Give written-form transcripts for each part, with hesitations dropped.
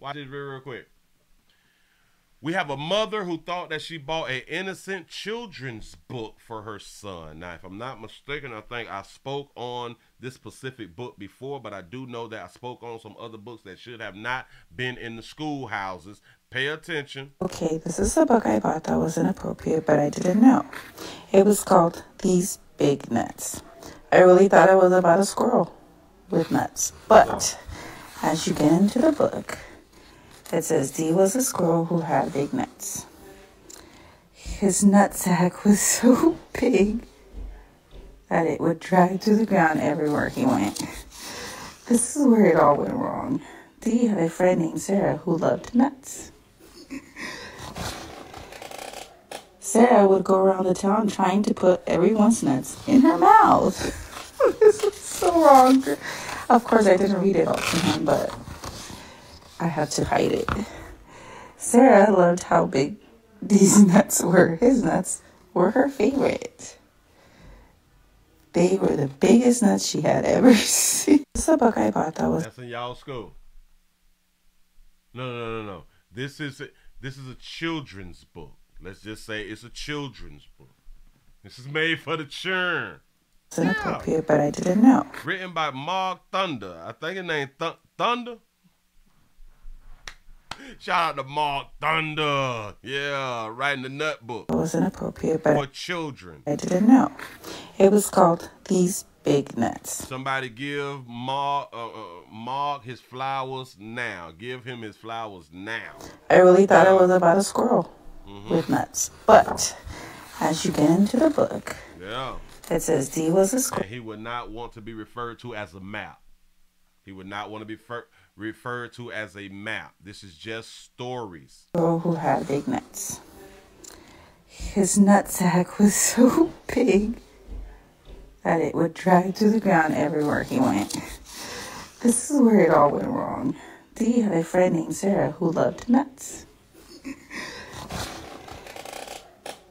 Watch this real quick. We have a mother who thought that she bought an innocent children's book for her son. Now, if I'm not mistaken, I think I spoke on this specific book before, but I do know that I spoke on some other books that should have not been in the schoolhouses. Pay attention. Okay, this is a book I bought that was inappropriate, but I didn't know. It was called These Big Nuts. I really thought it was about a squirrel with nuts, but as you get into the book, it says D was a squirrel who had big nuts. His nutsack was so big that it would drag to the ground everywhere he went. This is where it all went wrong. D had a friend named Sarah who loved nuts. Sarah would go around the town trying to put everyone's nuts in her mouth. This is so wrong. Of course, I didn't read it all to him, but I had to hide it. Sarah loved how big these nuts were. His nuts were her favorite. They were the biggest nuts she had ever seen. This is a book I bought that was... That's in y'all school. No. This is a children's book. Let's just say it's a children's book. This is made for the churn. It's inappropriate, but I didn't know. Written by Mark Thunder. I think his name Thunder. Shout out to Mark Thunder. Yeah, writing the nut book. It was inappropriate, but for children. I didn't know. It was called These Big Nuts. Somebody give Mark his flowers now. Give him his flowers now. I really thought it was about a squirrel with nuts, but as you get into the book, it says D was a squirrel. And he would not want to be referred to as a map. He would not want to be referred to as a map. This is just stories. Squirrel who had big nuts. His nutsack was so big that it would drag to the ground everywhere he went. This is where it all went wrong. D had a friend named Sarah who loved nuts.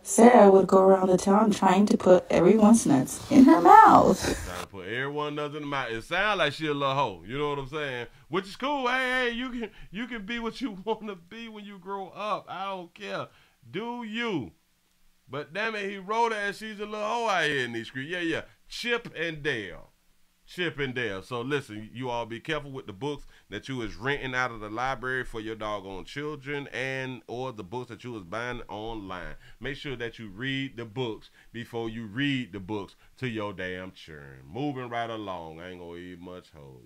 Sarah would go around the town trying to put everyone's nuts in her mouth. Trying to put everyone's nuts in the mouth. It sounds like she a little hoe. You know what I'm saying? Which is cool. Hey, you can be what you want to be when you grow up. I don't care. Do you? But damn it, he wrote her and she's a little hoe out here in these streets. Yeah. Chip and Dale. Chip and Dale. So listen, you all be careful with the books that you was renting out of the library for your doggone children and or the books that you was buying online. Make sure that you read the books before you read the books to your damn children. Moving right along. I ain't gonna eat much hoe.